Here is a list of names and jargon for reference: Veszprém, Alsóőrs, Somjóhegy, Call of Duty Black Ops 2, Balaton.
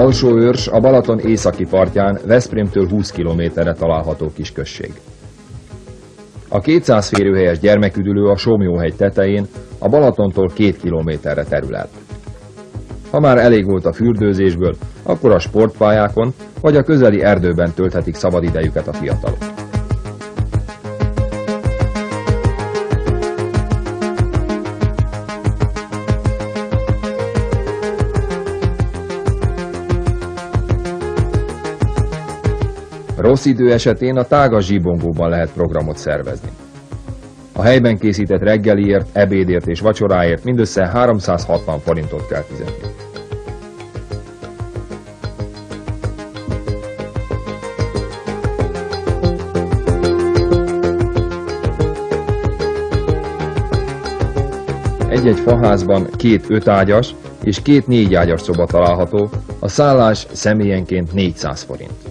Alsóőrs a Balaton északi partján, Veszprémtől 20 kilométerre található kisközség. A 200 férőhelyes gyermeküdülő a Somjóhegy tetején, a Balatontól 2 kilométerre terül el. Ha már elég volt a fürdőzésből, akkor a sportpályákon vagy a közeli erdőben tölthetik szabadidejüket a fiatalok. Rossz idő esetén a tágas zsibongóban lehet programot szervezni. A helyben készített reggeliért, ebédért és vacsoráért mindössze 360 forintot kell fizetni. Egy-egy faházban 2 5-ágyas és 2 4-ágyas szoba található, a szállás személyenként 400 forint.